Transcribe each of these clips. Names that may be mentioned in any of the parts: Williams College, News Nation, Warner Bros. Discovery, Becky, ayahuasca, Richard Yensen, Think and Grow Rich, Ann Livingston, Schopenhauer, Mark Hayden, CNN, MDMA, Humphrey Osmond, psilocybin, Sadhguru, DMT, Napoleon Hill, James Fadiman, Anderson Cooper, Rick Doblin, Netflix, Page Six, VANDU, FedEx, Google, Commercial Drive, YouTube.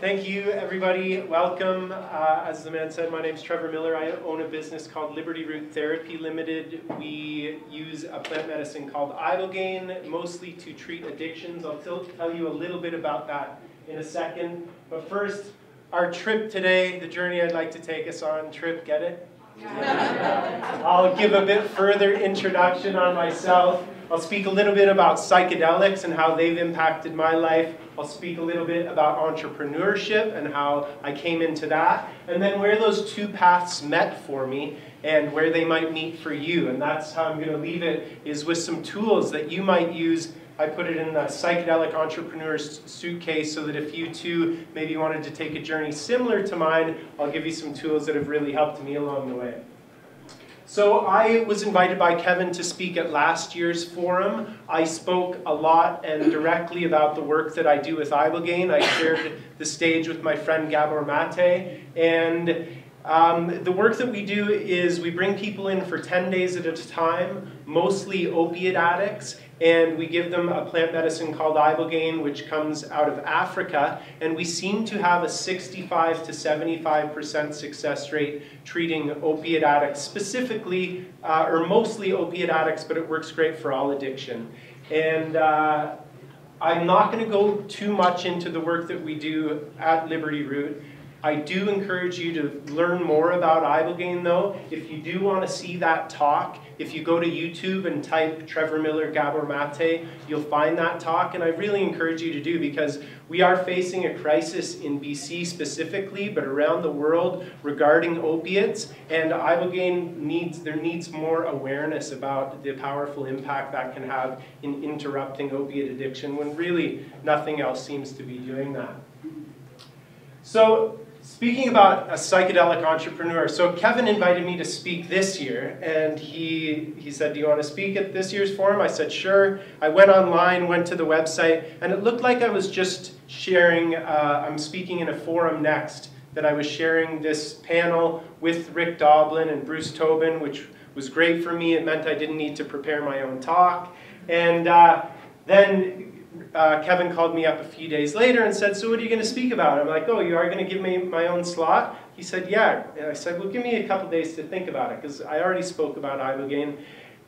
Thank you, everybody. Welcome. As the man said, my name's Trevor Millar. I own a business called Liberty Root Therapy Limited. We use a plant medicine called ibogaine, mostly to treat addictions. I'll still tell you a little bit about that in a second. But first, our trip today, the journey I'd like to take us on. Trip, get it? Yeah. I'll give a bit further introduction on myself. I'll speak a little bit about psychedelics and how they've impacted my life. I'll speak a little bit about entrepreneurship and how I came into that, and then where those two paths met for me and where they might meet for you. And that's how I'm going to leave it, is with some tools that you might use. I put it in the psychedelic entrepreneur's suitcase so that if you too maybe wanted to take a journey similar to mine, I'll give you some tools that have really helped me along the way. So I was invited by Kevin to speak at last year's forum. I spoke a lot and directly about the work that I do with ibogaine. I shared the stage with my friend Gabor Mate. And the work that we do is we bring people in for 10 days at a time, mostly opiate addicts, and we give them a plant medicine called ibogaine, which comes out of Africa, and we seem to have a 65 to 75% success rate treating opiate addicts, specifically, or mostly opiate addicts, but it works great for all addiction. And I'm not going to go too much into the work that we do at Liberty Root. I do encourage you to learn more about ibogaine, though. If you do want to see that talk, if you go to YouTube and type Trevor Millar Gabor Mate, you'll find that talk, and I really encourage you to do, because we are facing a crisis in BC specifically, but around the world, regarding opiates, and ibogaine needs more awareness about the powerful impact that can have in interrupting opiate addiction, when really nothing else seems to be doing that. So, speaking about a psychedelic entrepreneur, so Kevin invited me to speak this year, and he said, do you want to speak at this year's forum? I said, sure. I went online, went to the website, and it looked like I was just sharing, I'm speaking in a forum next, that I was sharing this panel with Rick Doblin and Bruce Tobin, which was great for me. It meant I didn't need to prepare my own talk. And then Kevin called me up a few days later and said, so what are you going to speak about? I'm like, oh, you are going to give me my own slot? He said, yeah. And I said, well, give me a couple days to think about it, because I already spoke about ibogaine.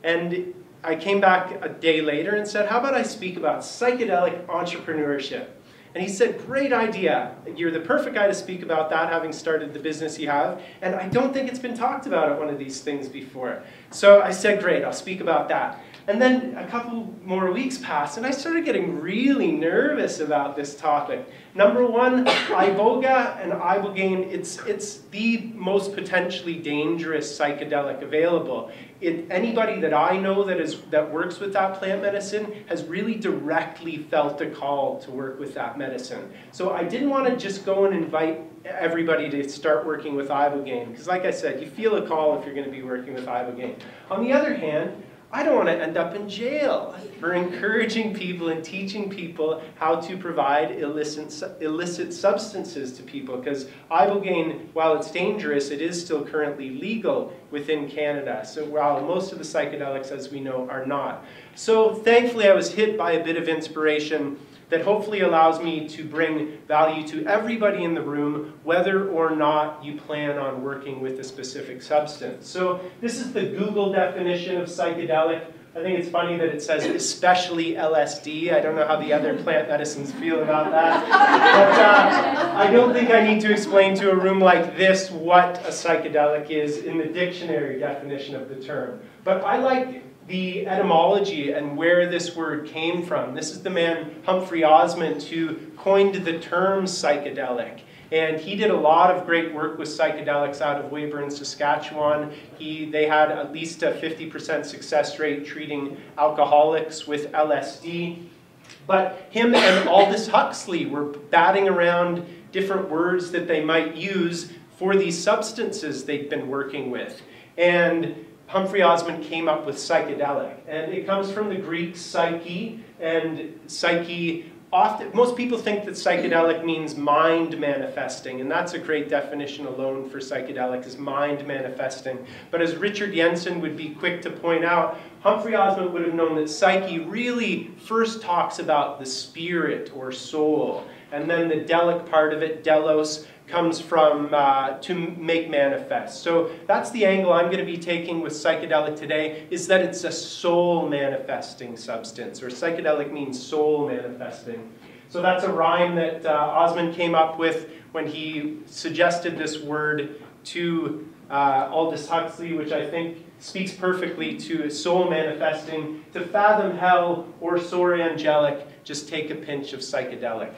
And I came back a day later and said, how about I speak about psychedelic entrepreneurship? And he said, great idea. You're the perfect guy to speak about that, having started the business you have. And I don't think it's been talked about at one of these things before. So I said, great, I'll speak about that. And then a couple more weeks passed, and I started getting really nervous about this topic. Number one, iboga and ibogaine, it's the most potentially dangerous psychedelic available. Anybody that I know that works with that plant medicine has really directly felt a call to work with that medicine. So I didn't want to just go and invite everybody to start working with ibogaine, because like I said, you feel a call if you're going to be working with ibogaine. On the other hand, I don't want to end up in jail for encouraging people and teaching people how to provide illicit substances to people, because ibogaine, while it's dangerous, it is still currently legal within Canada. So while most of the psychedelics, as we know, are not. So thankfully, I was hit by a bit of inspiration that hopefully allows me to bring value to everybody in the room, whether or not you plan on working with a specific substance. So this is the Google definition of psychedelic. I think it's funny that it says especially LSD. I don't know how the other plant medicines feel about that. But I don't think I need to explain to a room like this what a psychedelic is in the dictionary definition of the term. But I like the etymology and where this word came from. This is the man Humphrey Osmond, who coined the term psychedelic. And he did a lot of great work with psychedelics out of Weyburn, Saskatchewan. They had at least a 50% success rate treating alcoholics with LSD. But him and Aldous Huxley were batting around different words that they might use for these substances they've been working with. And Humphrey Osmond came up with psychedelic, and it comes from the Greek psyche, and psyche, most people think that psychedelic means mind manifesting, and that's a great definition alone for psychedelic, is mind manifesting. But as Richard Yensen would be quick to point out, Humphrey Osmond would have known that psyche really first talks about the spirit or soul. And then the delic part of it, delos, comes from to make manifest. So that's the angle I'm going to be taking with psychedelic today, is that it's a soul manifesting substance, or psychedelic means soul manifesting. So that's a rhyme that Osmond came up with when he suggested this word to Aldous Huxley, which I think speaks perfectly to soul manifesting. To fathom hell or soar angelic, just take a pinch of psychedelic.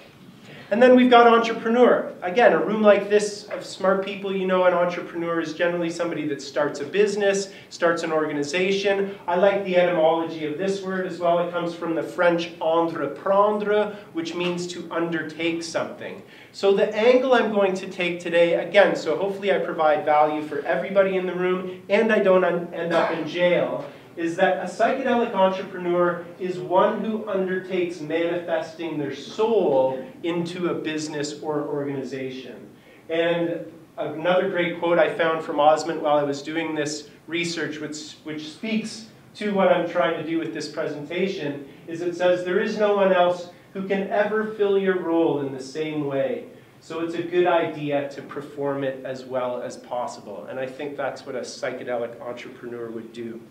And then we've got entrepreneur. Again, a room like this of smart people, you know an entrepreneur is generally somebody that starts a business, starts an organization. I like the etymology of this word as well. It comes from the French entreprendre, which means to undertake something. So the angle I'm going to take today, again, so hopefully I provide value for everybody in the room and I don't end up in jail, is that a psychedelic entrepreneur is one who undertakes manifesting their soul into a business or organization. And another great quote I found from Osmond while I was doing this research, which speaks to what I'm trying to do with this presentation, is it says, "There is no one else who can ever fill your role in the same way. So it's a good idea to perform it as well as possible." And I think that's what a psychedelic entrepreneur would do.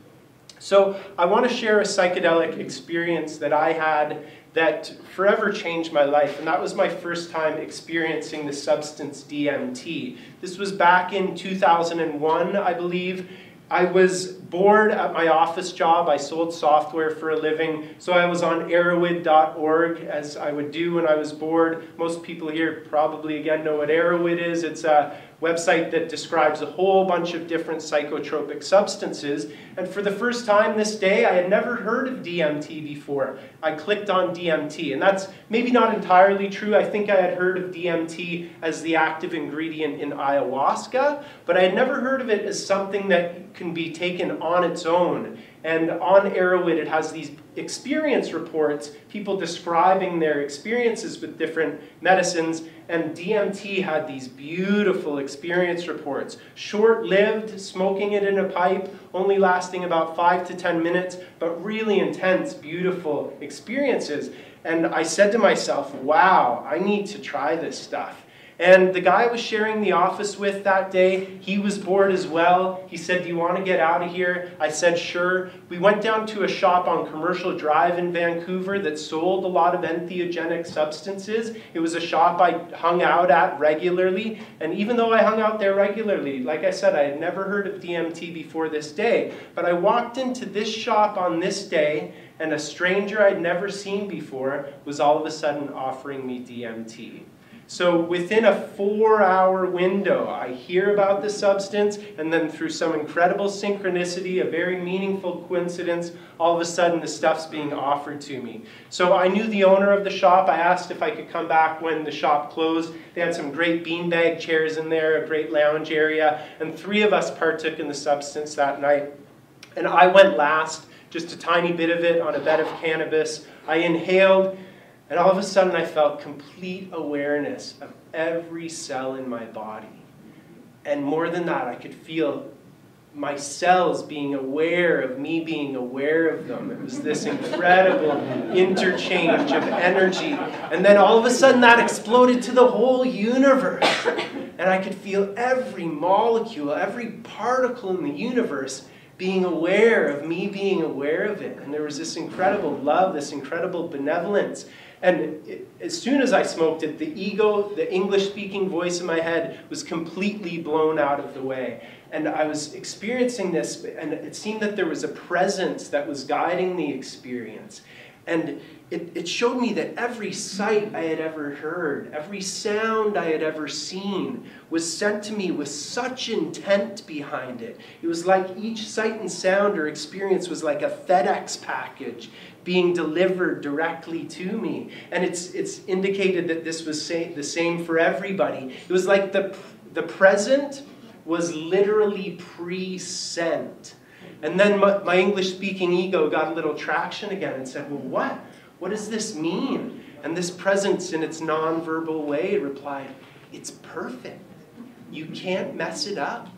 So I want to share a psychedelic experience that I had that forever changed my life, and that was my first time experiencing the substance DMT. This was back in 2001, I believe. I was bored at my office job. I sold software for a living, so I was on arrowid.org, as I would do when I was bored. Most people here probably, again, know what Arrowid is. It's a website that describes a whole bunch of different psychotropic substances. And for the first time this day, I had never heard of DMT before. I clicked on DMT, and that's maybe not entirely true. I think I had heard of DMT as the active ingredient in ayahuasca, but I had never heard of it as something that can be taken on its own. And on Arrowid, it has these experience reports, people describing their experiences with different medicines, and DMT had these beautiful experience reports. Short-lived, smoking it in a pipe, only lasting about 5 to 10 minutes, but really intense, beautiful experiences. And I said to myself, wow, I need to try this stuff. And the guy I was sharing the office with that day, he was bored as well. He said, "Do you want to get out of here?" I said, "Sure." We went down to a shop on Commercial Drive in Vancouver that sold a lot of entheogenic substances. It was a shop I hung out at regularly. And even though I hung out there regularly, like I said, I had never heard of DMT before this day. But I walked into this shop on this day, and a stranger I'd never seen before was all of a sudden offering me DMT. So within a 4-hour window, I hear about the substance, and then through some incredible synchronicity, a very meaningful coincidence, all of a sudden the stuff's being offered to me. So I knew the owner of the shop. I asked if I could come back when the shop closed. They had some great beanbag chairs in there, a great lounge area, and 3 of us partook in the substance that night. And I went last, just a tiny bit of it on a bed of cannabis. I inhaled. And all of a sudden, I felt complete awareness of every cell in my body. And more than that, I could feel my cells being aware of me being aware of them. It was this incredible interchange of energy. And then all of a sudden, that exploded to the whole universe. And I could feel every molecule, every particle in the universe being aware of me being aware of it. And there was this incredible love, this incredible benevolence. And as soon as I smoked it, the ego, the English-speaking voice in my head, was completely blown out of the way. And I was experiencing this, and it seemed that there was a presence that was guiding the experience. And it showed me that every sight I had ever heard, every sound I had ever seen, was sent to me with such intent behind it. It was like each sight and sound or experience was like a FedEx package being delivered directly to me. And it's indicated that this was the same for everybody. It was like the present was literally pre-sent. And then my English-speaking ego got a little traction again and said, "Well, what? What does this mean?" And this presence, in its nonverbal way, replied, "It's perfect. You can't mess it up.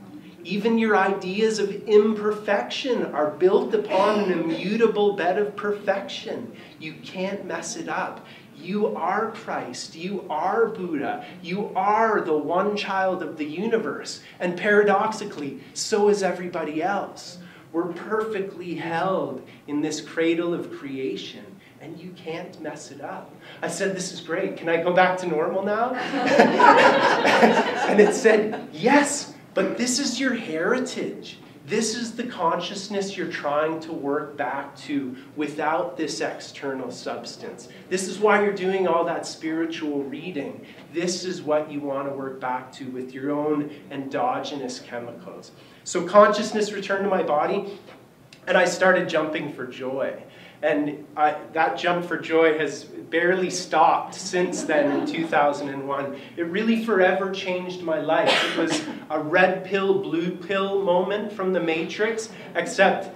Even your ideas of imperfection are built upon an immutable bed of perfection. You can't mess it up. You are Christ, you are Buddha, you are the one child of the universe, and paradoxically, so is everybody else. We're perfectly held in this cradle of creation, and you can't mess it up. I said, this is great, can I go back to normal now? And it said, yes, but this is your heritage. This is the consciousness you're trying to work back to without this external substance. This is why you're doing all that spiritual reading. This is what you want to work back to with your own endogenous chemicals. So consciousness returned to my body, and I started jumping for joy. And that jump for joy has barely stopped since then in 2001. It really forever changed my life. It was a red pill, blue pill moment from the Matrix, except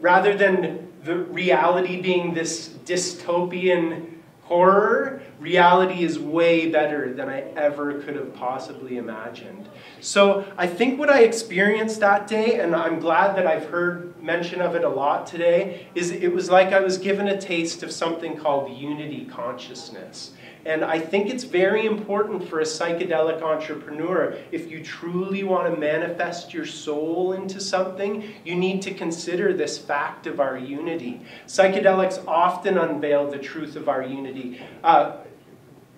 rather than the reality being this dystopian horror, reality is way better than I ever could have possibly imagined. So I think what I experienced that day, and I'm glad that I've heard mention of it a lot today, is it was like I was given a taste of something called unity consciousness. And I think it's very important for a psychedelic entrepreneur, if you truly want to manifest your soul into something, you need to consider this fact of our unity. Psychedelics often unveil the truth of our unity.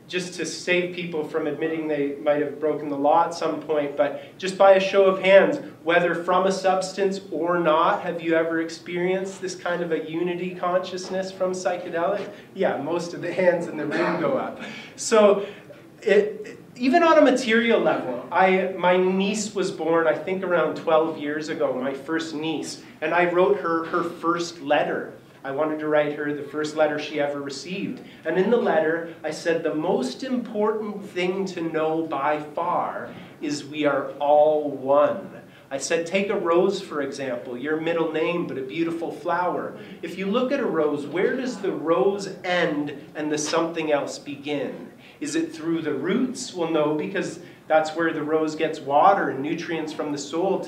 Just to save people from admitting they might have broken the law at some point, but just by a show of hands, whether from a substance or not, have you ever experienced this kind of a unity consciousness from psychedelic? Yeah, most of the hands in the room go up. So even on a material level, my niece was born, I think around 12 years ago, my first niece, and I wrote her her first letter. I wanted to write her the first letter she ever received. And in the letter, I said, the most important thing to know by far is we are all one. I said, take a rose, for example, your middle name, but a beautiful flower. If you look at a rose, where does the rose end and the something else begin? Is it through the roots? Well, no, because that's where the rose gets water and nutrients from the soil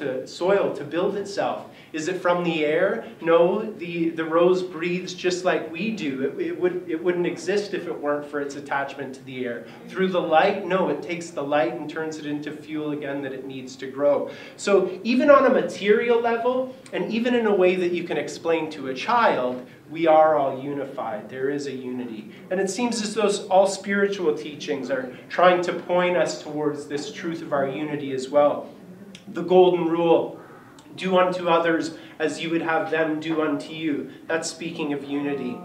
to build itself. Is it from the air? No, the rose breathes just like we do. It wouldn't exist if it weren't for its attachment to the air. Through the light? No, it takes the light and turns it into fuel again that it needs to grow. So even on a material level, and even in a way that you can explain to a child, we are all unified. There is a unity. And it seems as though all spiritual teachings are trying to point us towards this truth of our unity as well. The golden rule, do unto others as you would have them do unto you. That's speaking of unity.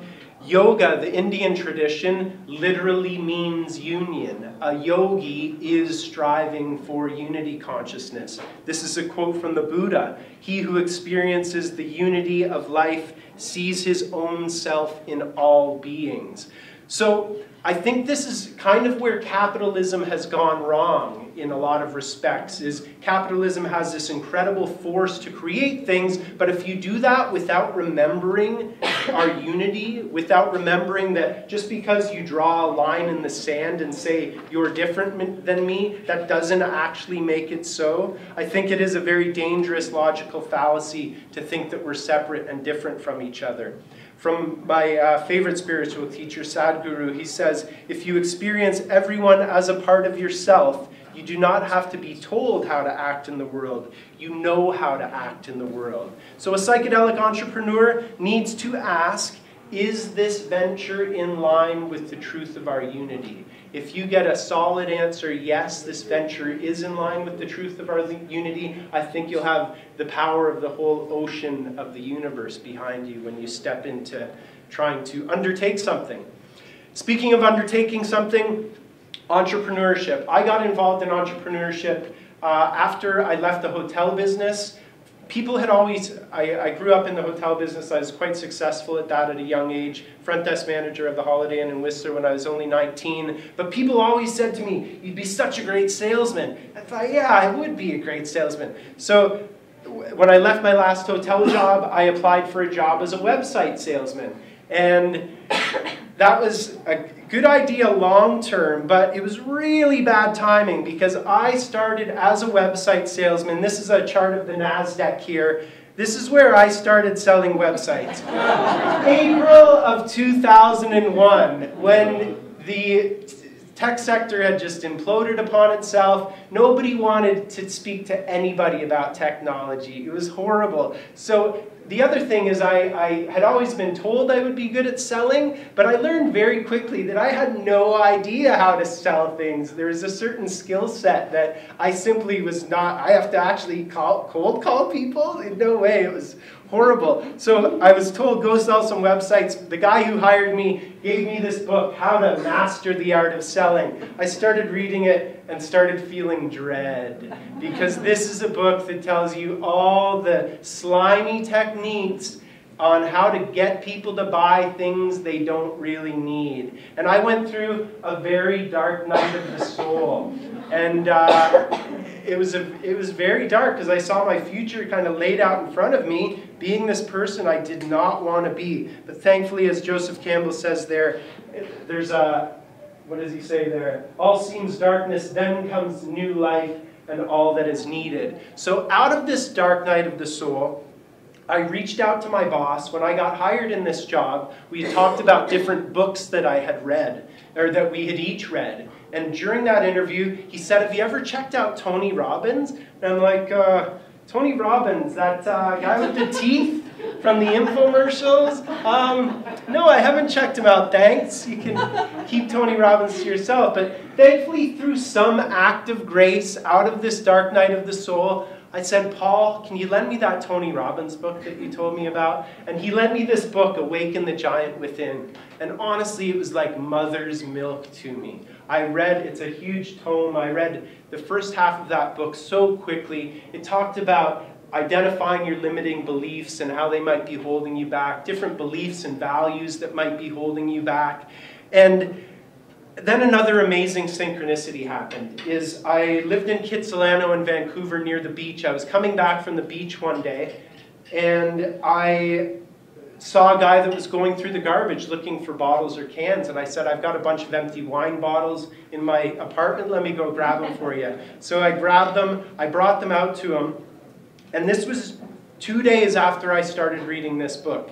Yoga, the Indian tradition, literally means union. A yogi is striving for unity consciousness. This is a quote from the Buddha. He who experiences the unity of life sees his own self in all beings. So I think this is kind of where capitalism has gone wrong in a lot of respects, is capitalism has this incredible force to create things, but if you do that without remembering our unity, without remembering that just because you draw a line in the sand and say, you're different than me, that doesn't actually make it so. I think it is a very dangerous logical fallacy to think that we're separate and different from each other. From my favorite spiritual teacher, Sadhguru, he says, if you experience everyone as a part of yourself, you do not have to be told how to act in the world. You know how to act in the world. So a psychedelic entrepreneur needs to ask, is this venture in line with the truth of our unity? If you get a solid answer, yes, this venture is in line with the truth of our unity, I think you'll have the power of the whole ocean of the universe behind you when you step into trying to undertake something. Speaking of undertaking something, entrepreneurship. I got involved in entrepreneurship after I left the hotel business. People had always, I grew up in the hotel business, I was quite successful at that at a young age, front desk manager of the Holiday Inn in Whistler when I was only 19, but people always said to me, you'd be such a great salesman. I thought, yeah, I would be a great salesman. So when I left my last hotel job, I applied for a job as a website salesman. And that was a good idea long term, but it was really bad timing because I started as a website salesman. This is a chart of the NASDAQ here. This is where I started selling websites. April of 2001, when The tech sector had just imploded upon itself. Nobody wanted to speak to anybody about technology. It was horrible. So the other thing is I had always been told I would be good at selling, but I learned very quickly that I had no idea how to sell things. There was a certain skill set that I simply was not. I have to actually cold call people? In no way. It was horrible. So I was told, go sell some websites. The guy who hired me gave me this book, How to Master the Art of Selling. I started reading it and started feeling dread, because this is a book that tells you all the slimy techniques on how to get people to buy things they don't really need. And I went through a very dark night of the soul. And it was very dark, because I saw my future kind of laid out in front of me, being this person I did not want to be. But thankfully, as Joseph Campbell says there, there's a, what does he say there? All seems darkness, then comes new life and all that is needed. So out of this dark night of the soul, I reached out to my boss. When I got hired in this job, we had talked about different books that I had read, or that we had each read. And during that interview, he said, have you ever checked out Tony Robbins? And I'm like, Tony Robbins, that guy with the teeth from the infomercials? No, I haven't checked him out, thanks. You can keep Tony Robbins to yourself. But thankfully, through some act of grace, out of this dark night of the soul, I said, Paul, can you lend me that Tony Robbins book that you told me about? And he lent me this book, Awaken the Giant Within. And honestly, it was like mother's milk to me. I read, it's a huge tome, I read the first half of that book so quickly. It talked about identifying your limiting beliefs and how they might be holding you back, different beliefs and values that might be holding you back. And then another amazing synchronicity happened. Is I lived in Kitsilano in Vancouver near the beach. I was coming back from the beach one day, and I saw a guy that was going through the garbage looking for bottles or cans, and I said, I've got a bunch of empty wine bottles in my apartment. Let me go grab them for you. So I grabbed them. I brought them out to him, and this was 2 days after I started reading this book.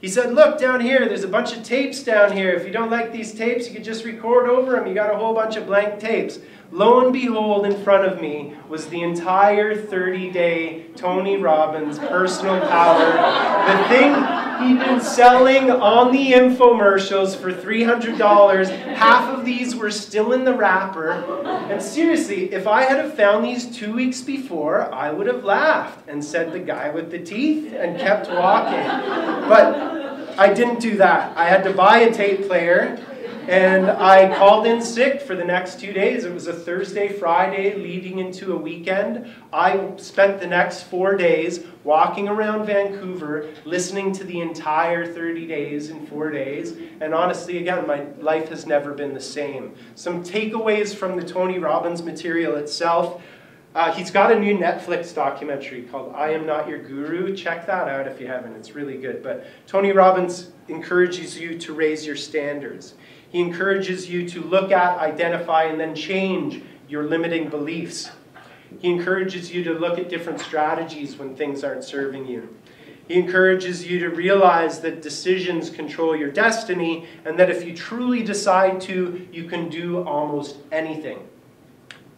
He said, look, down here, there's a bunch of tapes down here. If you don't like these tapes, you could just record over them. You got a whole bunch of blank tapes. Lo and behold, in front of me was the entire 30-day Tony Robbins personal power, the thing he'd been selling on the infomercials for $300. Half of these were still in the wrapper. And seriously, if I had have found these 2 weeks before, I would have laughed and said the guy with the teeth and kept walking. But I didn't do that. I had to buy a tape player, and I called in sick for the next 2 days. It was a Thursday, Friday, leading into a weekend. I spent the next 4 days walking around Vancouver, listening to the entire 30 days in 4 days. And honestly, again, my life has never been the same. Some takeaways from the Tony Robbins material itself. He's got a new Netflix documentary called I Am Not Your Guru. Check that out if you haven't. It's really good. But Tony Robbins encourages you to raise your standards. He encourages you to look at, identify, and then change your limiting beliefs. He encourages you to look at different strategies when things aren't serving you. He encourages you to realize that decisions control your destiny, and that if you truly decide to, you can do almost anything.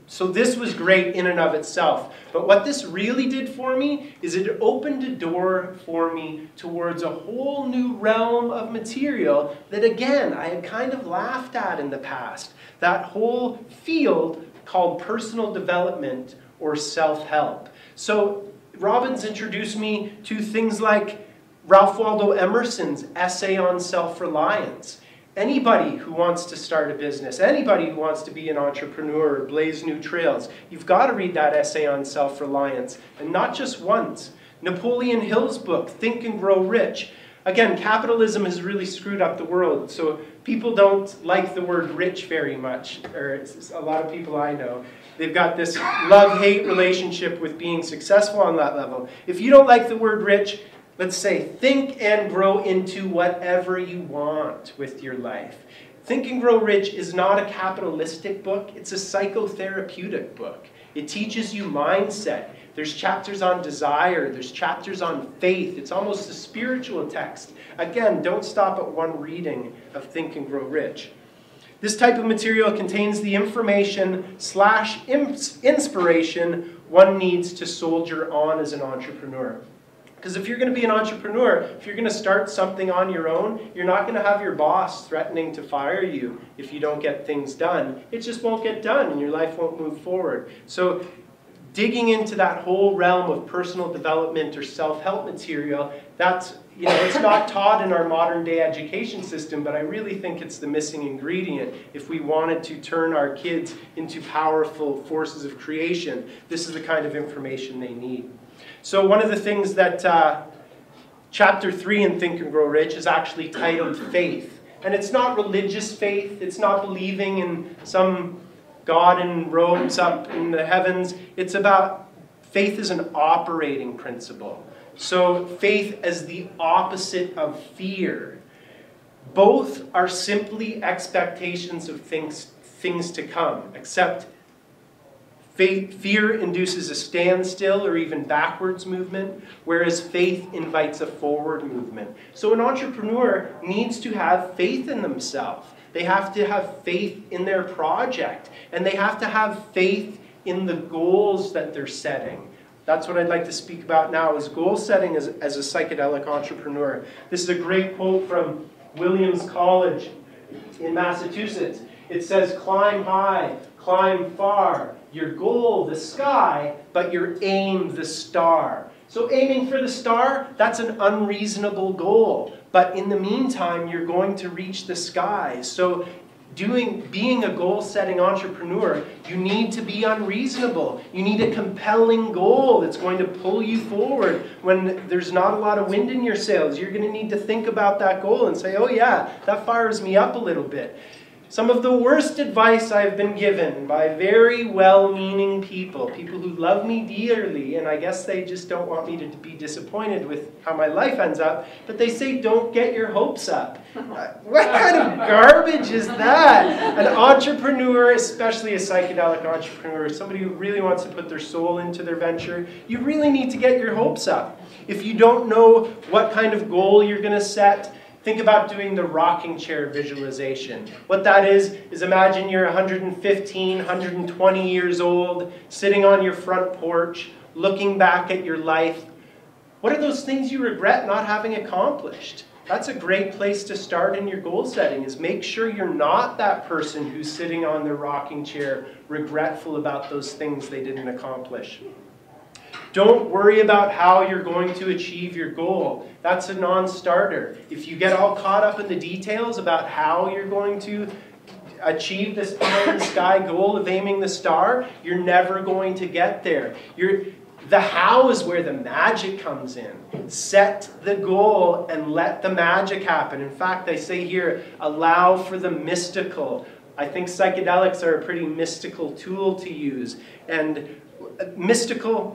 So this was great in and of itself. But what this really did for me is it opened a door for me towards a whole new realm of material that, again, I had kind of laughed at in the past. That whole field called personal development or self-help. So Robbins introduced me to things like Ralph Waldo Emerson's essay on self-reliance. Anybody who wants to start a business, anybody who wants to be an entrepreneur or blaze new trails, you've got to read that essay on self-reliance, and not just once. Napoleon Hill's book, Think and Grow Rich. Again, capitalism has really screwed up the world, so people don't like the word rich very much, or it's a lot of people I know. They've got this love-hate relationship with being successful on that level. If you don't like the word rich, let's say, think and grow into whatever you want with your life. Think and Grow Rich is not a capitalistic book. It's a psychotherapeutic book. It teaches you mindset. There's chapters on desire. There's chapters on faith. It's almost a spiritual text. Again, don't stop at one reading of Think and Grow Rich. This type of material contains the information / inspiration one needs to soldier on as an entrepreneur. Because if you're going to be an entrepreneur, if you're going to start something on your own, you're not going to have your boss threatening to fire you if you don't get things done. It just won't get done and your life won't move forward. So digging into that whole realm of personal development or self-help material, that's, you know, it's not taught in our modern day education system, but I really think it's the missing ingredient if we wanted to turn our kids into powerful forces of creation. This is the kind of information they need. So one of the things that chapter 3 in Think and Grow Rich is actually titled Faith. And it's not religious faith. It's not believing in some God in robes up in the heavens. It's about faith as an operating principle. So faith as the opposite of fear. Both are simply expectations of things to come, except fear induces a standstill or even backwards movement, whereas faith invites a forward movement. So an entrepreneur needs to have faith in themselves. They have to have faith in their project, and they have to have faith in the goals that they're setting. That's what I'd like to speak about now, is goal setting as a psychedelic entrepreneur. This is a great quote from Williams College in Massachusetts. It says, "Climb high, climb far. Your goal, the sky, but your aim, the star." So aiming for the star, that's an unreasonable goal. But in the meantime, you're going to reach the sky. So being a goal-setting entrepreneur, you need to be unreasonable. You need a compelling goal that's going to pull you forward when there's not a lot of wind in your sails. You're going to need to think about that goal and say, oh yeah, that fires me up a little bit. Some of the worst advice I've been given by very well-meaning people, people who love me dearly, and I guess they just don't want me to be disappointed with how my life ends up, but they say, don't get your hopes up. What kind of garbage is that? An entrepreneur, especially a psychedelic entrepreneur, somebody who really wants to put their soul into their venture, you really need to get your hopes up. If you don't know what kind of goal you're going to set, think about doing the rocking chair visualization. What that is imagine you're 115, 120 years old, sitting on your front porch, looking back at your life. What are those things you regret not having accomplished? That's a great place to start in your goal setting, is make sure you're not that person who's sitting on their rocking chair regretful about those things they didn't accomplish. Don't worry about how you're going to achieve your goal. That's a non-starter. If you get all caught up in the details about how you're going to achieve this pie-in-the-sky goal of aiming the star, you're never going to get there. The how is where the magic comes in. Set the goal and let the magic happen. In fact, I say here, allow for the mystical. I think psychedelics are a pretty mystical tool to use. And mystical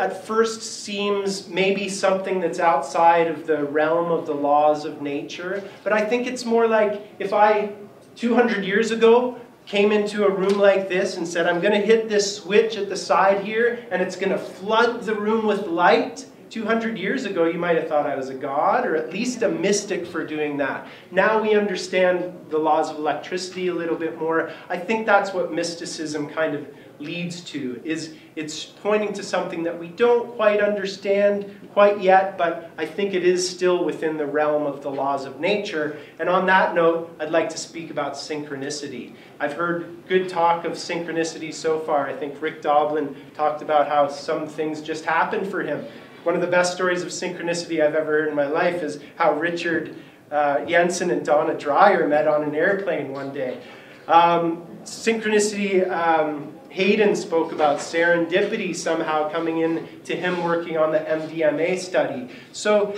at first seems maybe something that's outside of the realm of the laws of nature, but I think it's more like if I, 200 years ago, came into a room like this and said, I'm going to hit this switch at the side here, and it's going to flood the room with light. 200 years ago, you might have thought I was a god, or at least a mystic for doing that. Now we understand the laws of electricity a little bit more. I think that's what mysticism kind of leads to, is it's pointing to something that we don't quite understand quite yet, but I think it is still within the realm of the laws of nature. And on that note, I'd like to speak about synchronicity. I've heard good talk of synchronicity so far. I think Rick Doblin talked about how some things just happened for him. One of the best stories of synchronicity I've ever heard in my life is how Richard Yensen and Donna Dreyer met on an airplane one day. Synchronicity, Hayden spoke about serendipity somehow coming in to him working on the MDMA study. So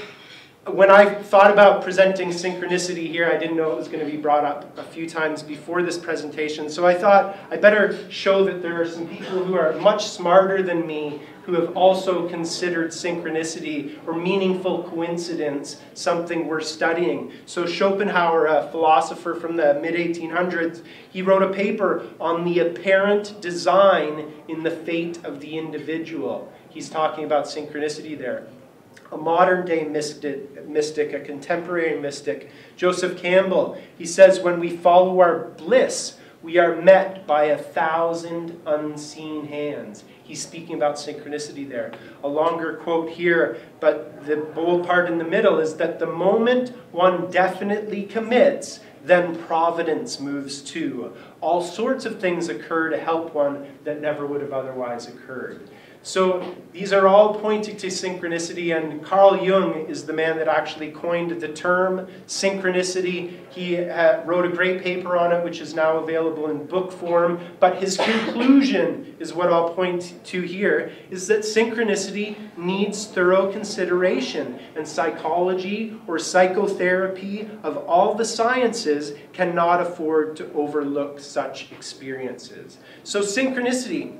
when I thought about presenting synchronicity here, I didn't know it was going to be brought up a few times before this presentation. So I thought I better show that there are some people who are much smarter than me who have also considered synchronicity or meaningful coincidence something we're studying. So Schopenhauer, a philosopher from the mid-1800s, he wrote a paper on the apparent design in the fate of the individual. He's talking about synchronicity there. a modern-day mystic, a contemporary mystic, Joseph Campbell. He says, when we follow our bliss, we are met by 1,000 unseen hands. He's speaking about synchronicity there. A longer quote here, but the bold part in the middle is that the moment one definitely commits, then providence moves too. All sorts of things occur to help one that never would have otherwise occurred. So these are all pointing to synchronicity, and Carl Jung is the man that actually coined the term synchronicity. He wrote a great paper on it, which is now available in book form. But his conclusion is what I'll point to here, is that synchronicity needs thorough consideration, and psychology or psychotherapy of all the sciences cannot afford to overlook such experiences. So synchronicity.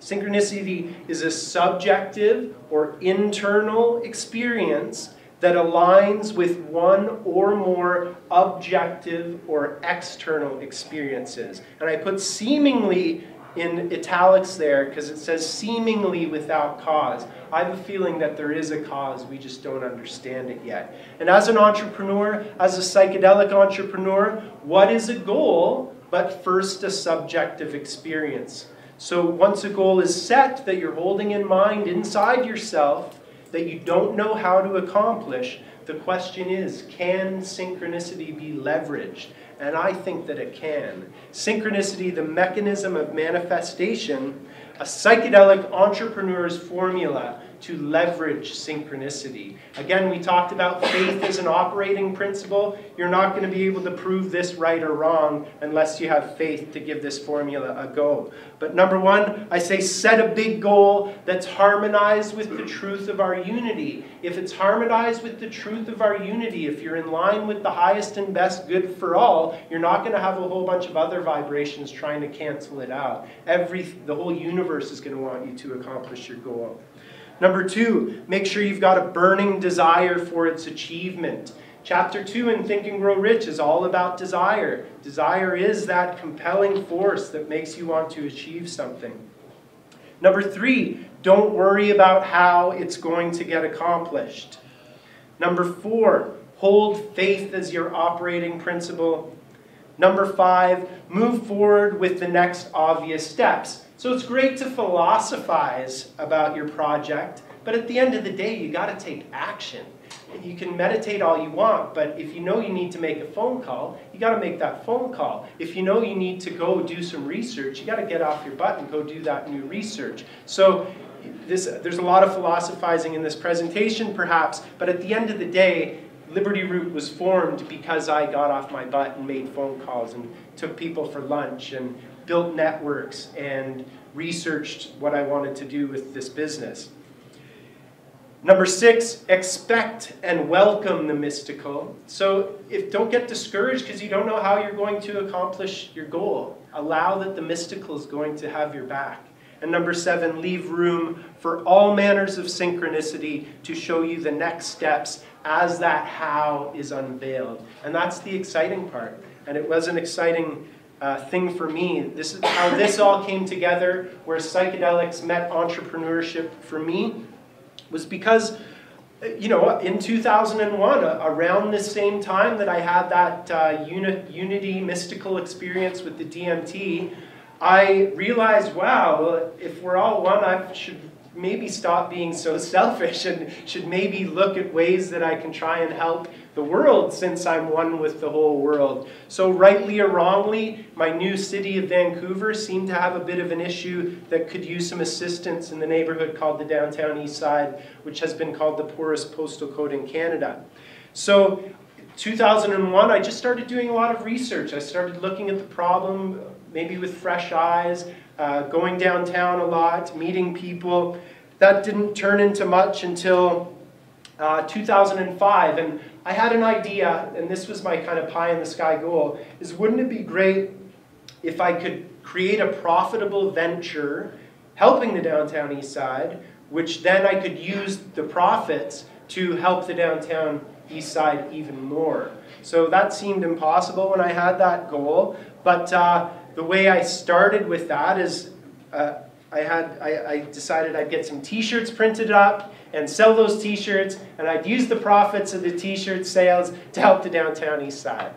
Synchronicity is a subjective or internal experience that aligns with one or more objective or external experiences. And I put seemingly in italics there because it says seemingly without cause. I have a feeling that there is a cause, we just don't understand it yet. And as an entrepreneur, as a psychedelic entrepreneur, what is a goal but first a subjective experience? So once a goal is set that you're holding in mind inside yourself that you don't know how to accomplish, the question is, can synchronicity be leveraged? And I think that it can. Synchronicity, the mechanism of manifestation, a psychedelic entrepreneur's formula to leverage synchronicity. Again, we talked about faith as an operating principle. You're not going to be able to prove this right or wrong unless you have faith to give this formula a go. But number one, I say set a big goal that's harmonized with the truth of our unity. If it's harmonized with the truth of our unity, if you're in line with the highest and best good for all, you're not going to have a whole bunch of other vibrations trying to cancel it out. The whole universe is going to want you to accomplish your goal. Number two, make sure you've got a burning desire for its achievement. Chapter 2 in Think and Grow Rich is all about desire. Desire is that compelling force that makes you want to achieve something. Number three, don't worry about how it's going to get accomplished. Number four, hold faith as your operating principle. Number five, move forward with the next obvious steps. So it's great to philosophize about your project, but at the end of the day, you got to take action. You can meditate all you want, but if you know you need to make a phone call, you got to make that phone call. If you know you need to go do some research, you got to get off your butt and go do that new research. So there's a lot of philosophizing in this presentation, perhaps, but at the end of the day, Liberty Root was formed because I got off my butt and made phone calls and took people for lunch and built networks and researched what I wanted to do with this business. Number six, expect and welcome the mystical. So don't get discouraged because you don't know how you're going to accomplish your goal. Allow that the mystical is going to have your back. And number seven, leave room for all manners of synchronicity to show you the next steps as that how is unveiled. And that's the exciting part. And it was an exciting thing for me. This is how this all came together, where psychedelics met entrepreneurship for me, was because, you know, in 2001, around the same time that I had that unity mystical experience with the DMT, I realized, wow, if we're all one, I should maybe stop being so selfish and should maybe look at ways that I can try and help the world since I'm one with the whole world. So rightly or wrongly, my new city of Vancouver seemed to have a bit of an issue that could use some assistance in the neighborhood called the Downtown East Side, which has been called the poorest postal code in Canada. So 2001, I just started doing a lot of research. I started looking at the problem, maybe with fresh eyes, going downtown a lot, meeting people. That didn't turn into much until 2005, and I had an idea, and this was my kind of pie-in-the-sky goal, is wouldn't it be great if I could create a profitable venture helping the Downtown East Side, which then I could use the profits to help the Downtown East Side even more. So that seemed impossible when I had that goal, but the way I started with that is I decided I'd get some t-shirts printed up and sell those t-shirts, and I'd use the profits of the t-shirt sales to help the Downtown East Side.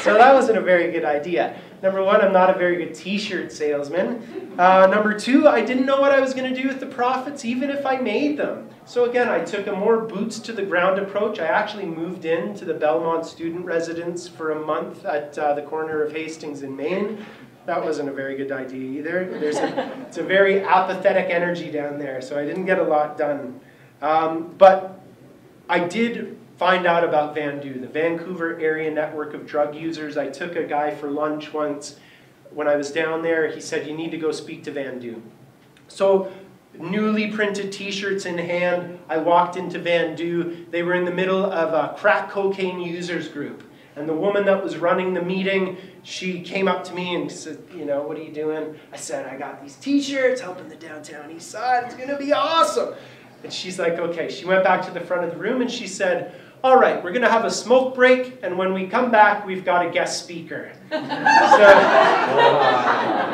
So that wasn't a very good idea. Number one, I'm not a very good t-shirt salesman. Number two, I didn't know what I was going to do with the profits, even if I made them. So again, I took a more boots to the ground approach. I actually moved into the Belmont student residence for a month at the corner of Hastings and Maine. That wasn't a very good idea either. It's a very apathetic energy down there, so I didn't get a lot done. But I did find out about VANDU, the Vancouver Area Network of Drug Users. I took a guy for lunch once when I was down there. He said, you need to go speak to VANDU. So newly printed t-shirts in hand, I walked into VANDU. They were in the middle of a crack cocaine users group. And the woman that was running the meeting, she came up to me and said, you know, what are you doing? I said, I got these t-shirts, helping the Downtown East Side. It's going to be awesome. And she's like, okay. She went back to the front of the room and she said, all right, we're going to have a smoke break. And when we come back, we've got a guest speaker. So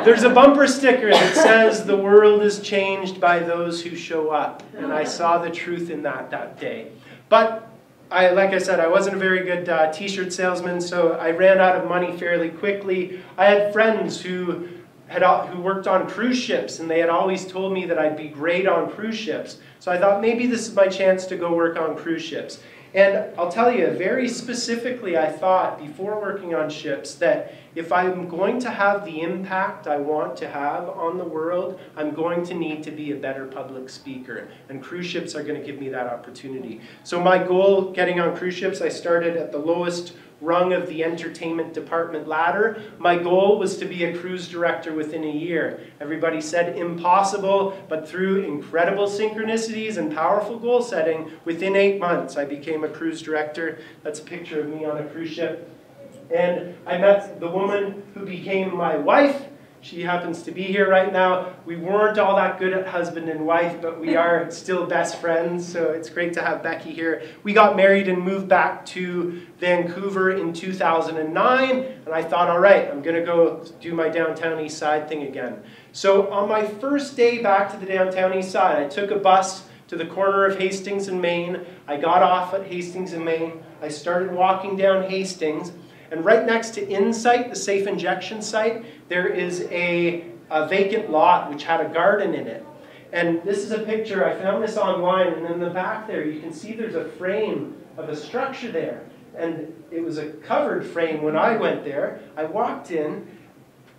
there's a bumper sticker that says, the world is changed by those who show up. And I saw the truth in that day. But like I said, I wasn't a very good t-shirt salesman, so I ran out of money fairly quickly. I had friends who worked on cruise ships, and they had always told me that I'd be great on cruise ships. So I thought, maybe this is my chance to go work on cruise ships. And I'll tell you, very specifically, I thought before working on ships that if I'm going to have the impact I want to have on the world, I'm going to need to be a better public speaker. And cruise ships are going to give me that opportunity. So my goal getting on cruise ships, I started at the lowest rung of the entertainment department ladder. My goal was to be a cruise director within a year. Everybody said impossible, but through incredible synchronicities and powerful goal setting, within 8 months I became a cruise director. That's a picture of me on a cruise ship. And I met the woman who became my wife. She happens to be here right now. We weren't all that good at husband and wife, but we are still best friends, so it's great to have Becky here. We got married and moved back to Vancouver in 2009, and I thought, all right, I'm going to go do my Downtown East Side thing again. So on my first day back to the Downtown East Side, I took a bus to the corner of Hastings and Maine. I got off at Hastings and Maine. I started walking down Hastings. And right next to InSight, the safe injection site, there is a vacant lot which had a garden in it. And this is a picture, I found this online, and in the back there you can see there's a frame of a structure there. And it was a covered frame when I went there. I walked in,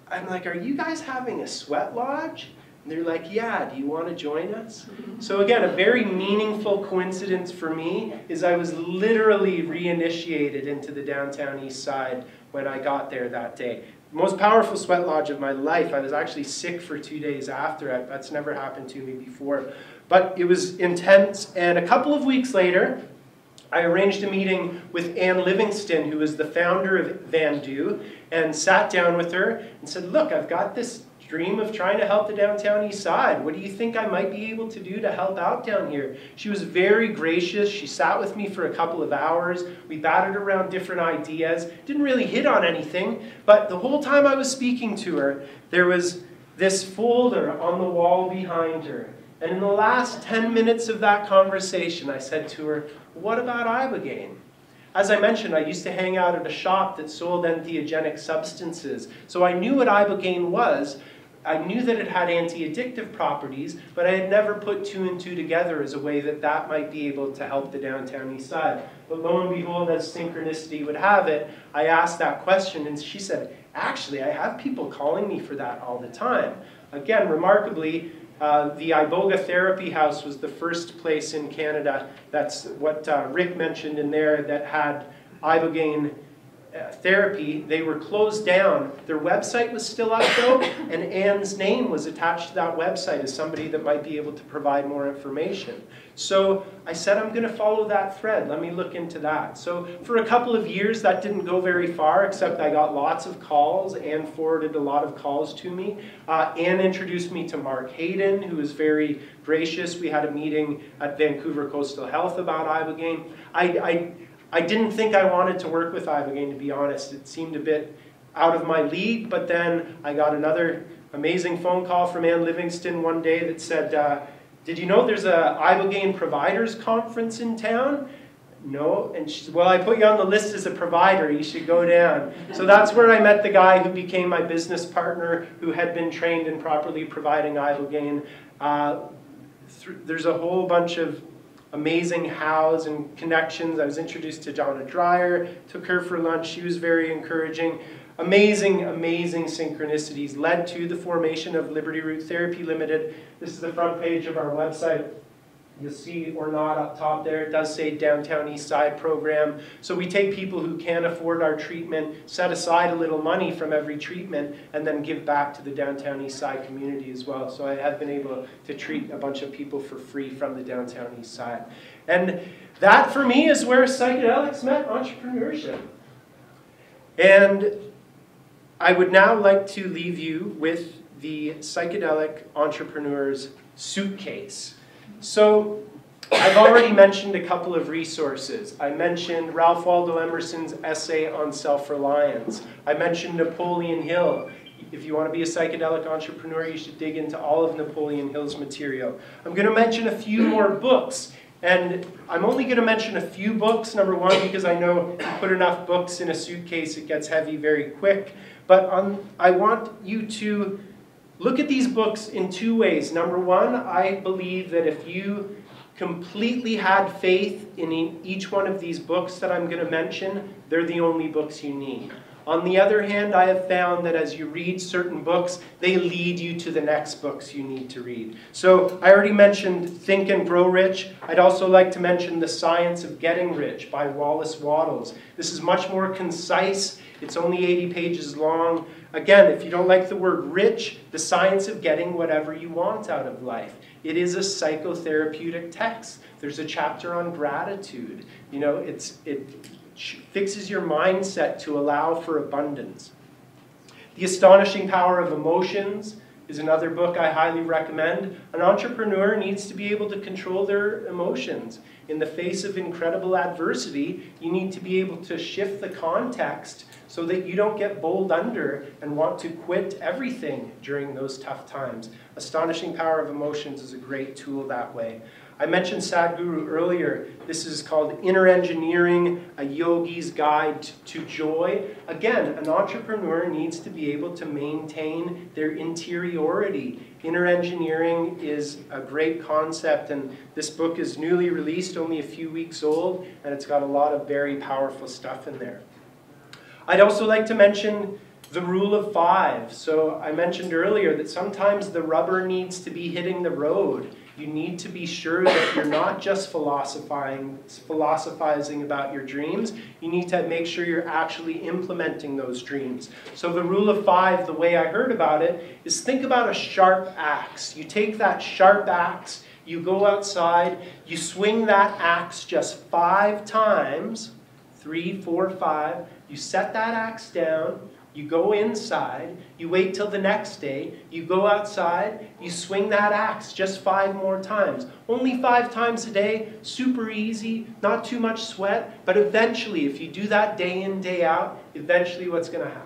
I'm like, are you guys having a sweat lodge? And they're like, yeah, do you want to join us? So again, a very meaningful coincidence for me is I was literally reinitiated into the Downtown East Side when I got there that day. Most powerful sweat lodge of my life. I was actually sick for 2 days after it. That's never happened to me before. But it was intense. And a couple of weeks later, I arranged a meeting with Ann Livingston, who is the founder of VANDU, and sat down with her and said, look, I've got this dream of trying to help the Downtown East Side. What do you think I might be able to do to help out down here? She was very gracious. She sat with me for a couple of hours. We batted around different ideas. Didn't really hit on anything, but the whole time I was speaking to her, there was this folder on the wall behind her. And in the last 10 minutes of that conversation, I said to her, what about ibogaine? As I mentioned, I used to hang out at a shop that sold entheogenic substances. So I knew what ibogaine was. I knew that it had anti-addictive properties, but I had never put two and two together as a way that that might be able to help the Downtown East Side. But lo and behold, as synchronicity would have it, I asked that question, and she said, actually, I have people calling me for that all the time. Again, remarkably, the iboga therapy house was the first place in Canada, that's what Rick mentioned in there, that had ibogaine therapy. They were closed down. Their website was still up though, and Anne's name was attached to that website as somebody that might be able to provide more information. So I said, I'm going to follow that thread. Let me look into that. So for a couple of years, that didn't go very far, except I got lots of calls. Anne forwarded a lot of calls to me. Anne introduced me to Mark Hayden, who was very gracious. We had a meeting at Vancouver Coastal Health about ibogaine. I didn't think I wanted to work with ibogaine, to be honest. It seemed a bit out of my league, but then I got another amazing phone call from Ann Livingston one day that said, did you know there's a ibogaine providers conference in town? No, and she said, well, I put you on the list as a provider, you should go down. So that's where I met the guy who became my business partner, who had been trained in properly providing ibogaine. There's a whole bunch of amazing hows and connections. I was introduced to Donna Dreyer, took her for lunch, she was very encouraging. Amazing, amazing synchronicities led to the formation of Liberty Root Therapy Limited. This is the front page of our website. You'll see or not up top there, it does say Downtown East Side program. So we take people who can't afford our treatment, set aside a little money from every treatment, and then give back to the Downtown East Side community as well. So I have been able to treat a bunch of people for free from the Downtown East Side. And that for me is where psychedelics met entrepreneurship. And I would now like to leave you with the psychedelic entrepreneur's suitcase. So I've already mentioned a couple of resources. I mentioned Ralph Waldo Emerson's essay on self-reliance. I mentioned Napoleon Hill. If you want to be a psychedelic entrepreneur, you should dig into all of Napoleon Hill's material. I'm going to mention a few more books. And I'm only going to mention a few books, number one, because I know if you put enough books in a suitcase, it gets heavy very quick. But I want you to look at these books in two ways. Number one, I believe that if you completely had faith in each one of these books that I'm going to mention, they're the only books you need. On the other hand, I have found that as you read certain books, they lead you to the next books you need to read. So I already mentioned Think and Grow Rich. I'd also like to mention The Science of Getting Rich by Wallace Wattles. This is much more concise. It's only 80 pages long. Again, if you don't like the word rich, The Science of Getting Whatever You Want Out of Life. It is a psychotherapeutic text. There's a chapter on gratitude. You know, it fixes your mindset to allow for abundance. The Astonishing Power of Emotions is another book I highly recommend. An entrepreneur needs to be able to control their emotions. In the face of incredible adversity, you need to be able to shift the context so that you don't get bowled under and want to quit everything during those tough times. Astonishing Power of Emotions is a great tool that way. I mentioned Sadhguru earlier. This is called Inner Engineering, a Yogi's Guide to Joy. Again, an entrepreneur needs to be able to maintain their interiority. Inner Engineering is a great concept, and this book is newly released, only a few weeks old, and it's got a lot of very powerful stuff in there. I'd also like to mention The Rule of Five. So I mentioned earlier that sometimes the rubber needs to be hitting the road. You need to be sure that you're not just philosophizing about your dreams. You need to make sure you're actually implementing those dreams. So the Rule of Five, the way I heard about it, is think about a sharp axe. You take that sharp axe, you go outside, you swing that axe just 5 times, 3, 4, 5. You set that axe down. You go inside, you wait till the next day, you go outside, you swing that axe just 5 more times. Only 5 times a day, super easy, not too much sweat, but eventually, if you do that day in, day out, eventually what's going to happen?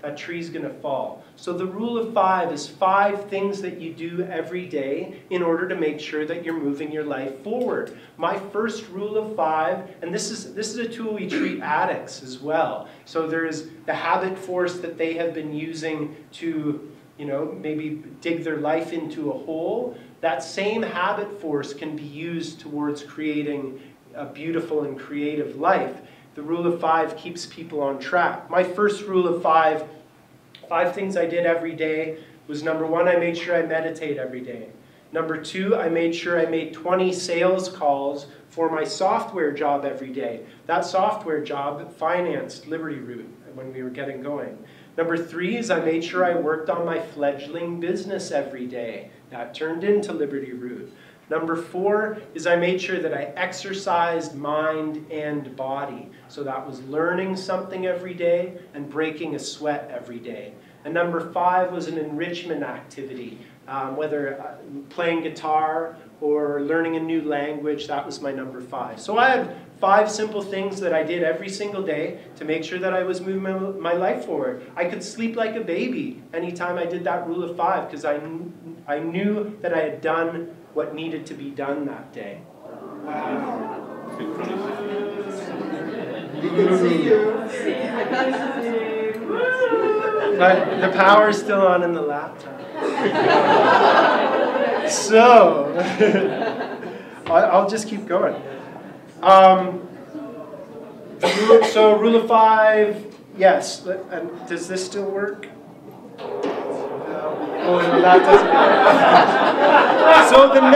That tree's going to fall. So the Rule of Five is 5 things that you do every day in order to make sure that you're moving your life forward. My first Rule of Five, and this is a tool we treat addicts as well. So there is the habit force that they have been using to, you know, maybe dig their life into a hole. That same habit force can be used towards creating a beautiful and creative life. The Rule of Five keeps people on track. My first Rule of Five, 5 things I did every day was, number one, I made sure I meditate every day. Number two, I made sure I made 20 sales calls for my software job every day. That software job financed Liberty Root when we were getting going. Number three is I made sure I worked on my fledgling business every day. That turned into Liberty Root. Number four is I made sure that I exercised mind and body. So that was learning something every day and breaking a sweat every day. And number 5 was an enrichment activity. whether playing guitar or learning a new language, that was my number 5. So I had 5 simple things that I did every single day to make sure that I was moving my life forward. I could sleep like a baby anytime I did that rule of 5, because I knew that I had done what needed to be done that day. Wow. We can see you. But the power is still on in the laptop. So, I'll just keep going. So rule of 5, yes. And does this still work? Oh, no, that doesn't work. So the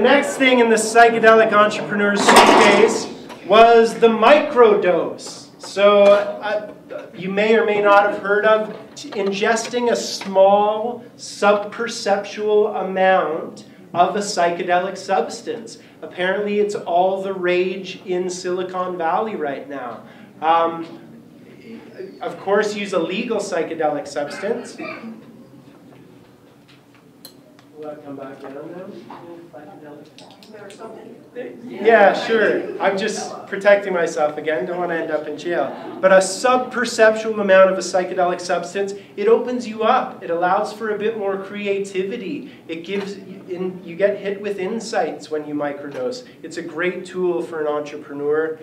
next thing, in the psychedelic entrepreneur's suitcase was the microdose. So you may or may not have heard of ingesting a small sub-perceptual amount of a psychedelic substance. Apparently it's all the rage in Silicon Valley right now. Of course, use a legal psychedelic substance. Will that come back down now? Yeah, sure. I'm just protecting myself again. Don't want to end up in jail. But a sub-perceptual amount of a psychedelic substance, it opens you up. It allows for a bit more creativity. It gives, you get hit with insights when you microdose. It's a great tool for an entrepreneur.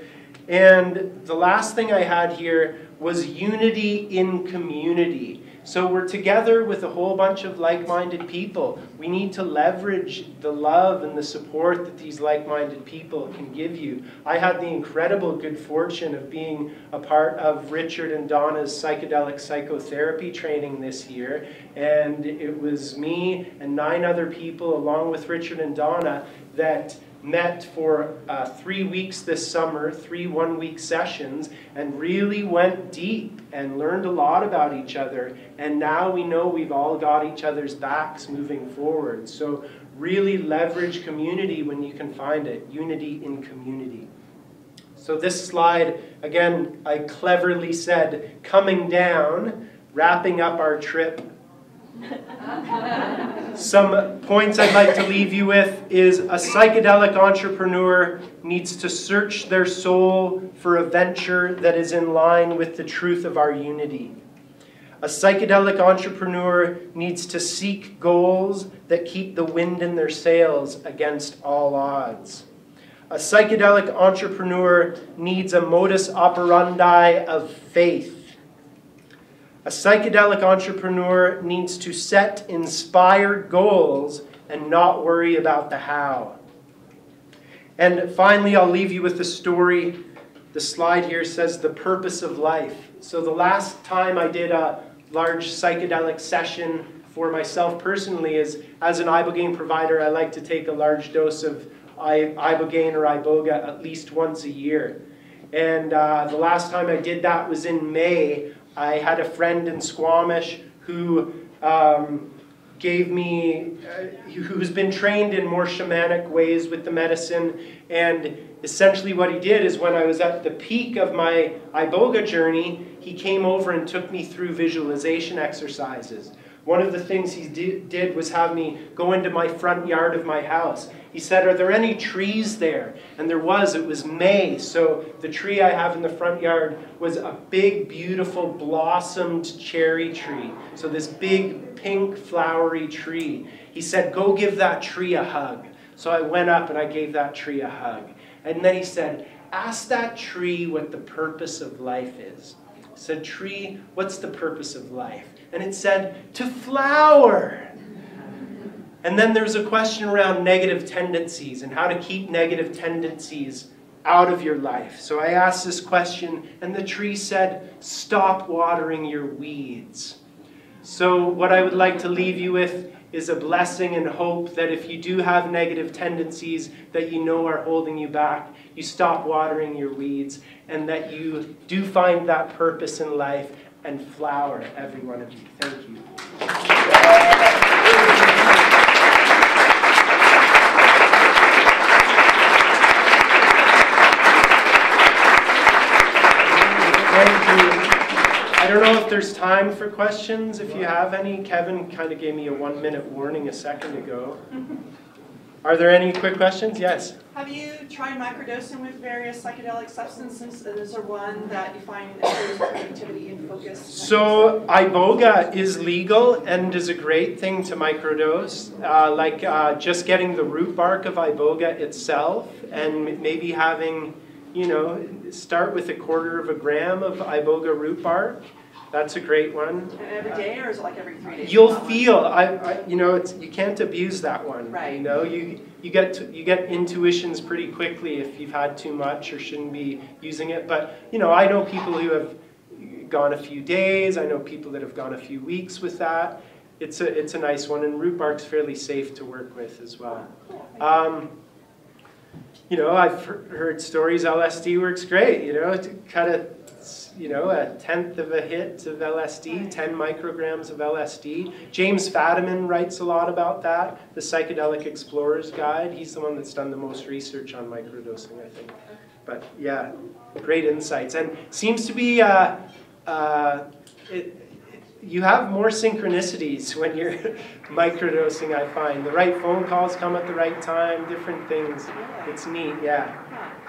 And the last thing I had here was unity in community. So we're together with a whole bunch of like-minded people. We need to leverage the love and the support that these like-minded people can give you. I had the incredible good fortune of being a part of Richard and Donna's psychedelic psychotherapy training this year. And it was me and 9 other people, along with Richard and Donna, that met for 3 weeks this summer, 3 one-week sessions, and really went deep and learned a lot about each other. And now we know we've all got each other's backs moving forward. So really leverage community when you can find it, unity in community. So this slide, again, I cleverly said, coming down, wrapping up our trip. Some points I'd like to leave you with is a psychedelic entrepreneur needs to search their soul for a venture that is in line with the truth of our unity. A psychedelic entrepreneur needs to seek goals that keep the wind in their sails against all odds. A psychedelic entrepreneur needs a modus operandi of faith. A psychedelic entrepreneur needs to set inspired goals and not worry about the how. And finally, I'll leave you with the story. The slide here says the purpose of life. So the last time I did a large psychedelic session for myself personally is, as an ibogaine provider, I like to take a large dose of ibogaine or iboga at least once a year. And the last time I did that was in May. I had a friend in Squamish who gave me, who's been trained in more shamanic ways with the medicine. And essentially what he did is when I was at the peak of my iboga journey, he came over and took me through visualization exercises. One of the things he did was have me go into my front yard of my house. He said, "Are there any trees there?" And there was. It was May. So the tree I have in the front yard was a big, beautiful, blossomed cherry tree. So this big, pink, flowery tree. He said, "Go give that tree a hug." So I went up and I gave that tree a hug. And then he said, "Ask that tree what the purpose of life is." I said, "Tree, what's the purpose of life?" And it said, "To flower." And then there's a question around negative tendencies and how to keep negative tendencies out of your life. So I asked this question, and the tree said, "Stop watering your weeds." So what I would like to leave you with is a blessing and hope that if you do have negative tendencies that you know are holding you back, you stop watering your weeds, and that you do find that purpose in life and flower, every one of you. Thank you. Thank you. I don't know if there's time for questions, if you have any. Kevin kind of gave me a 1-minute warning a second ago. Are there any quick questions? Yes? Have you tried microdosing with various psychedelic substances? Is there one that you find improves productivity and focus? So iboga is legal and is a great thing to microdose. Just getting the root bark of iboga itself and maybe having, you know, start with 1/4 gram of iboga root bark. That's a great one. Every day, or is it like every 3 days? You'll feel, you know, you can't abuse that one. Right. You know, you get intuitions pretty quickly if you've had too much or shouldn't be using it. But you know, I know people who have gone a few days. I know people that have gone a few weeks with that. It's a nice one, and root bark's fairly safe to work with as well. Cool. You know, I've heard stories. LSD works great. You know, to kind of. You know, 1/10 of a hit of LSD, 10 micrograms of LSD. James Fadiman writes a lot about that, the Psychedelic Explorer's Guide. He's the one that's done the most research on microdosing, I think. But yeah, great insights. And seems to be, you have more synchronicities when you're microdosing, I find. The right phone calls come at the right time, different things. It's neat, yeah.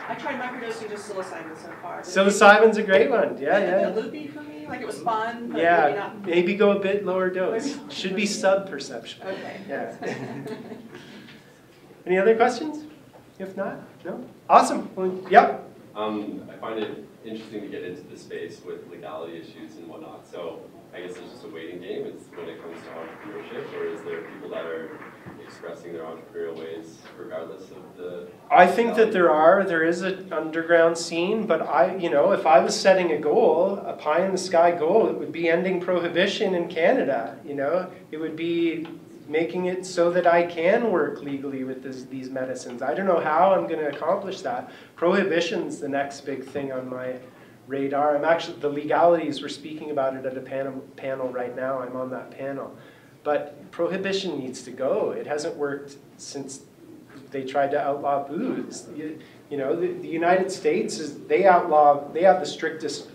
I tried microdosing just psilocybin so far. Psilocybin's a great one. Yeah, yeah. It was loopy for me. Like it was fun. But yeah. Maybe, not. Maybe go a bit lower dose. Should be sub-perception. Okay. Yeah. Any other questions? If not, no. Awesome. Well, yeah. I find it interesting to get into the space with legality issues and whatnot. So I guess it's just a waiting game. When it comes to entrepreneurship, or is there people that are expressing their entrepreneurial ways regardless of the... I think that there is an underground scene, but you know, if I was setting a goal, a pie-in-the-sky goal, it would be ending prohibition in Canada, you know? It would be making it so that I can work legally with these medicines. I don't know how I'm going to accomplish that. Prohibition's the next big thing on my radar. I'm actually, the legalities, we're speaking about it at a panel right now. I'm on that panel. But prohibition needs to go. It hasn't worked since they tried to outlaw booze. You know, the United States, they have the strictest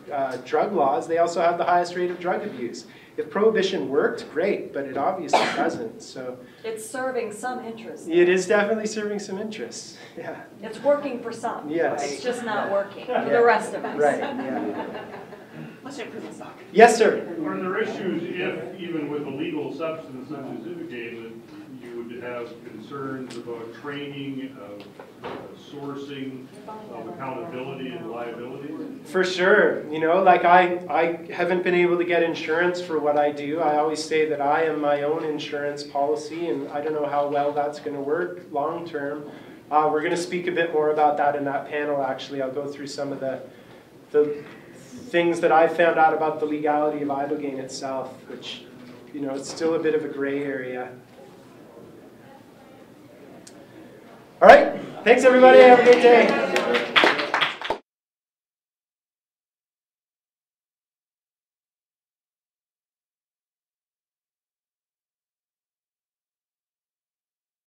drug laws. They also have the highest rate of drug abuse. If prohibition worked, great, but it obviously doesn't. So it's serving some interest. It is definitely serving some interest. Yeah. It's working for some. Yes. It's just not working for the rest of us. Right. Yeah. Yes, sir. Are there issues if, even with a legal substance such as ibogaine, that you would have concerns about training, of sourcing, of accountability and liability? For sure. You know, like I haven't been able to get insurance for what I do. I always say that I am my own insurance policy, and I don't know how well that's going to work long term. We're going to speak a bit more about that in that panel, actually. I'll go through some of the things that I found out about the legality of ibogaine itself, which, you know, it's still a bit of a gray area. All right, thanks everybody, have a great day.